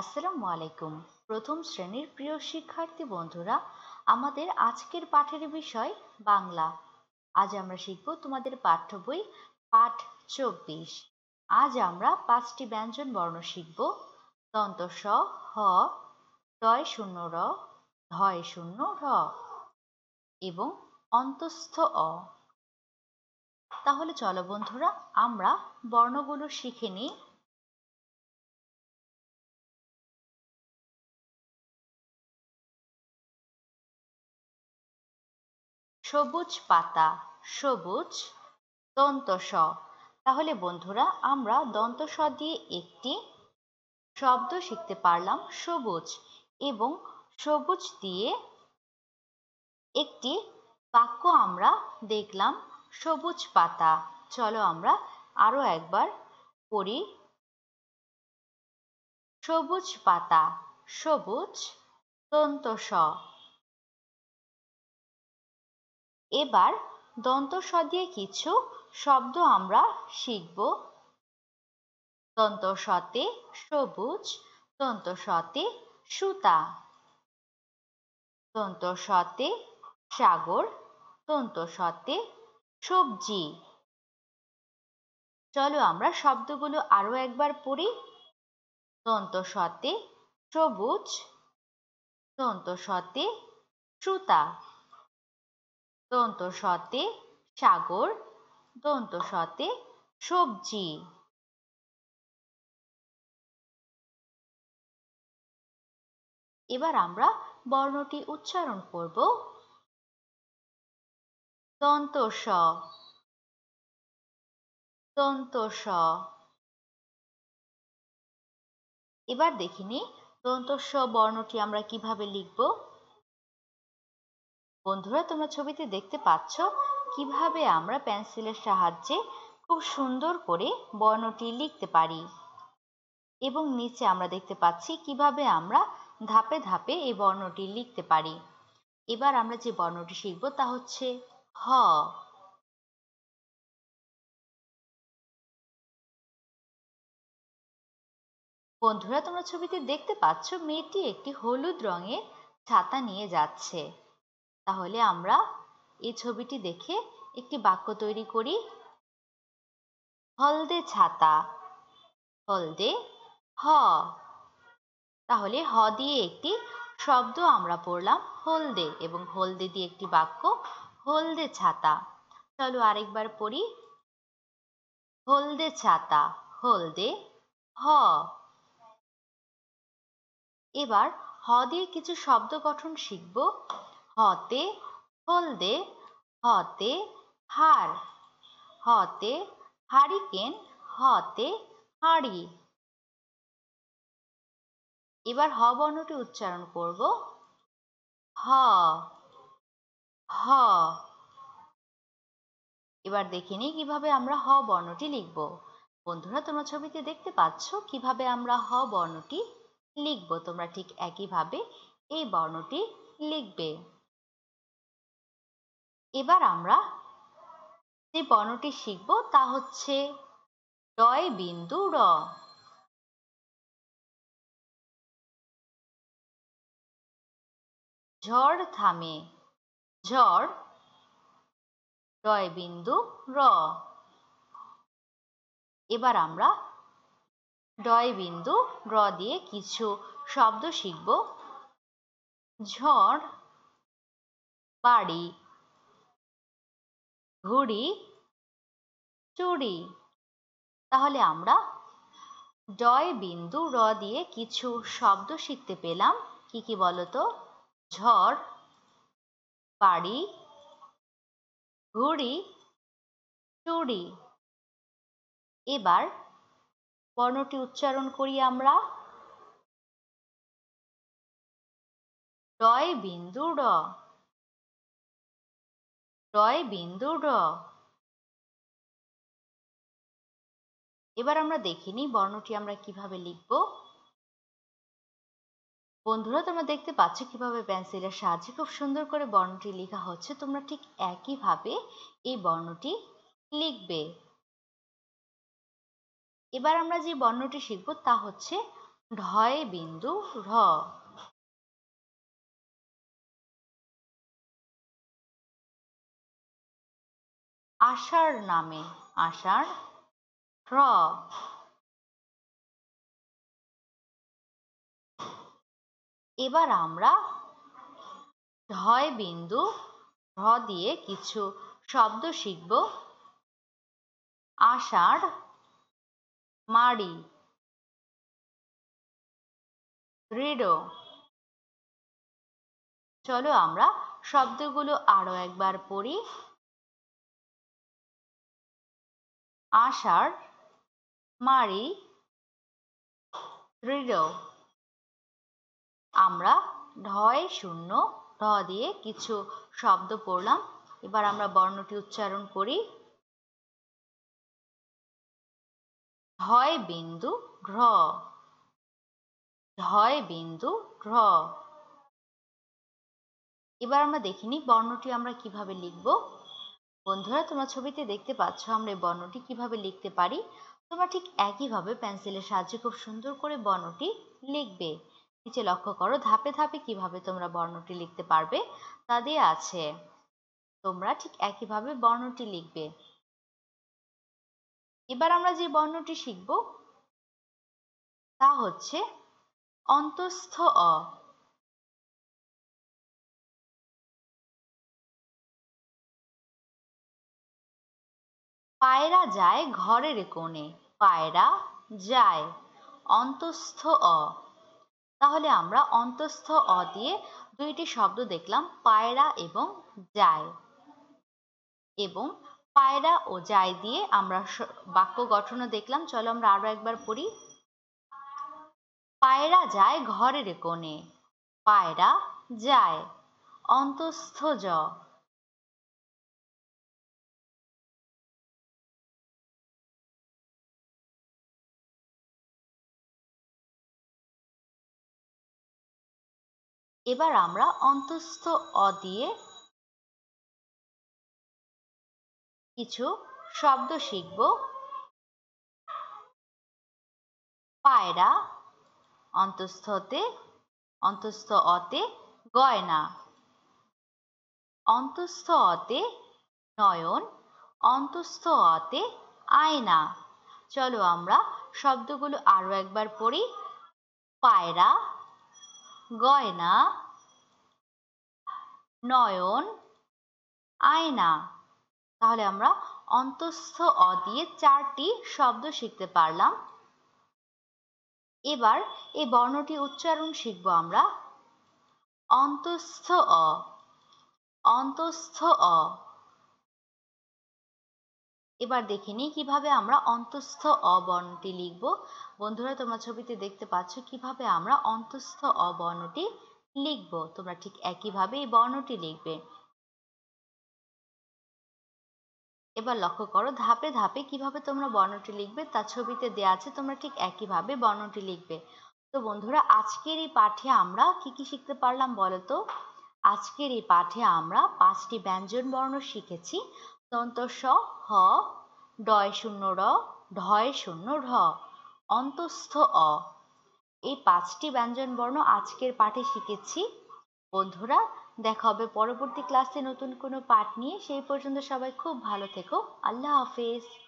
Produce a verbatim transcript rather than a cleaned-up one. আসসালামু আলাইকুম প্রথম শ্রেণীর প্রিয় শিক্ষার্থী বন্ধুরা আমাদের আজকের পাঠের বিষয় বাংলা। আজ আমরা শিখব তোমাদের পাঠ্য বই পাঠ চব্বিশ। আজ আমরা পাঁচটি ব্যঞ্জন বর্ণ শিখব: দন্ত স, হ, ডয় শূন্য র, ধয় শূন্য ঢ এবং অন্তস্থ অ। তাহলে চলো বন্ধুরা আমরা বর্ণগুলো শিখে নিই। সবুজ পাতা, সবুজ, দন্ত স। তাহলে বন্ধুরা আমরা দন্ত স দিয়ে একটি শব্দ শিখতে পারলাম সবুজ, এবং সবুজ দিয়ে একটি বাক্য আমরা দেখলাম সবুজ পাতা। চলো আমরা আরো একবার পড়ি: সবুজ পাতা, সবুজ, দন্ত স। এবার দন্ত স দিয়ে কিছু শব্দ আমরা শিখব। দন্ত সতে সবুজ, দন্ত সতে সুতা, দন্ত সতে সাগর, দন্ত সতে সবজি। চলো আমরা শব্দগুলো আরো একবার পড়ি: দন্ত সতে সবুজ, দন্ত সতে সুতা, দন্ত সতে সাগর, দন্ত সতে সবজি। এবার আমরা বর্ণটি উচ্চারণ করব। দন্ত স, দন্ত স। এবার দেখিনি দন্ত স বর্ণটি আমরা কিভাবে লিখব। বন্ধুরা তোমরা ছবিতে দেখতে পাচ্ছ কিভাবে আমরা পেন্সিলের সাহায্যে খুব সুন্দর করে বর্ণটি লিখতে পারি, এবং নিচে আমরা দেখতে পাচ্ছি কিভাবে আমরা ধাপে ধাপে এই বর্ণটি লিখতে পারি। এবার আমরা যে বর্ণটি শিখব তা হচ্ছে হ। বন্ধুরা তোমরা ছবিতে দেখতে পাচ্ছ মেয়েটি একটি হলুদ রঙের ছাতা নিয়ে যাচ্ছে। তাহলে আমরা এই ছবিটি দেখে একটি বাক্য তৈরি করি: হলদে ছাতা, হলদে হ। তাহলে হ দিয়ে একটি শব্দ আমরা পড়লাম হলদে, এবং হলদে দিয়ে একটি বাক্য হলদে ছাতা। চলো আরেকবার পড়ি: হলদে ছাতা, হলদে হ। এবার হ দিয়ে কিছু শব্দ গঠন শিখব। হতে হলদে, হতে হার, হতে হারিকেন, হতে হাড়ি। এবার হ বর্ণটি উচ্চারণ করব। হ, হ। এবার দেখে নিই কিভাবে আমরা হ বর্ণটি লিখব। বন্ধুরা তোমরা ছবিতে দেখতে পাচ্ছ কিভাবে আমরা হ বর্ণটি লিখব। তোমরা ঠিক একইভাবে এই বর্ণটি লিখবে। এবার আমরা যে বর্ণটি শিখব তা হচ্ছে ডয় বিন্দু র। ঝড় থামে, ঝড়, ডয় বিন্দু র। এবার আমরা ডয় বিন্দু র দিয়ে কিছু শব্দ শিখব: ঝড়, বাড়ি, ঘুড়ি, চুড়ি। তাহলে আমরা ডয় বিন্দু র দিয়ে কিছু শব্দ শিখতে পেলাম। কি কি বলতো? ঝড়, বাড়ি, ঘুড়ি, চুড়ি। এবার বর্ণটি উচ্চারণ করি আমরা: ডয় বিন্দু র, ডয় বিন্দু র। এবার আমরা দেখিনি বর্ণটি আমরা কিভাবে লিখব। বন্ধুরা তোমরা দেখতে পাচ্ছ কিভাবে পেন্সিলের সাহায্যে খুব সুন্দর করে বর্ণটি লেখা হচ্ছে। তোমরা ঠিক একইভাবে এই বর্ণটি লিখবে। এবার আমরা যে বর্ণটি শিখব তা হচ্ছে ঢয় বিন্দু ঢ। আষাঢ় নামে আষাঢ় ঢ। এবার আমরা ঢয় বিন্দু ঢ দিয়ে কিছু শব্দ শিখব। আষাঢ় মারি রেডো। চলো আমরা শব্দগুলো আরো একবার পড়ি। আষাঢ় মারি রেডো। আমরা ঢয় শূন্য ঢ দিয়ে কিছু শব্দ পড়লাম। এবার আমরা বর্ণটি উচ্চারণ করি। ঢয় বিন্দু ঢ, ঢয় বিন্দু ঢ। এবার আমরা দেখিনি বর্ণটি আমরা কিভাবে লিখব। বন্ধুরা, তোমরা ছবিতে দেখতে পাচ্ছ আমরা এই বর্ণটি কিভাবে লিখতে পারি। তোমরা ঠিক একইভাবে পেন্সিলের সাহায্যে খুব সুন্দর করে বর্ণটি লিখবে। নিচে লক্ষ্য করো ধাপে ধাপে কিভাবে তোমরা বর্ণটি লিখতে পারবে তা দিয়ে আছে। তোমরা ঠিক একইভাবে বর্ণটি লিখবে। এবার আমরা যে বর্ণটি শিখব তা হচ্ছে অন্তঃস্থ অ। পায়রা যায় ঘরের কোণে, পায়রা যায় অন্তঃস্থ অ। তাহলে আমরা অন্তঃস্থ অ দিয়ে দুইটি শব্দ দেখলাম, পায়রা এবং যায়। এবং পায়রা ও যায় দিয়ে আমরা বাক্য গঠনও দেখলাম। চলো আমরা আরো একবার পড়ি। পায়রা যায় ঘরের কোণে, পায়রা যায় অন্তঃস্থ জ। এবার আমরা অন্তঃস্থ অ দিয়ে কিছু শব্দ শিখব। পায়রা অন্তঃস্থতে অন্তঃস্থ অতে গয়না, অন্তঃস্থ অতে নয়ন, অন্তঃস্থ অতে আয়না। চলো আমরা শব্দগুলো আরো একবার পড়ি। পায়রা, গয়না, নয়ন, আয়না। তাহলে আমরা অন্তঃস্থ অ দিয়ে চারটি শব্দ শিখতে পারলাম। এবার এই বর্ণটি উচ্চারণ শিখব আমরা। অন্তঃস্থ অ, অন্তঃস্থ অ। এবার দেখে নিই কিভাবে আমরা অন্তঃস্থ অ বর্ণটি লিখব। বন্ধুরা, তোমরা ছবিতে দেখতে পাচ্ছ কিভাবে আমরা অন্তঃস্থ অ বর্ণটি লিখব। তোমরা ঠিক একইভাবে এই বর্ণটি লিখবে। এবার লক্ষ্য করো ধাপে ধাপে কিভাবে তোমরা বর্ণটি লিখবে তা ছবিতে দেয়া আছে। তোমরা ঠিক একইভাবে বর্ণটি লিখবে। তো বন্ধুরা, আজকের এই পাঠে আমরা কি কি শিখতে পারলাম বলো তো? আজকের এই পাঠে আমরা পাঁচটি ব্যঞ্জন বর্ণ শিখেছি। দন্তস হ, ডয় শূন্য র, ঢয় শূন্য ঢ, অন্তঃস্থ অ। এই পাঁচটি ব্যঞ্জন বর্ণ আজকের পাঠে শিখেছি। বন্ধুরা, দেখা হবে পরবর্তী ক্লাসে নতুন কোনো পাঠ নিয়ে। সেই পর্যন্ত সবাই খুব ভালো থেকো। আল্লাহ হাফেজ।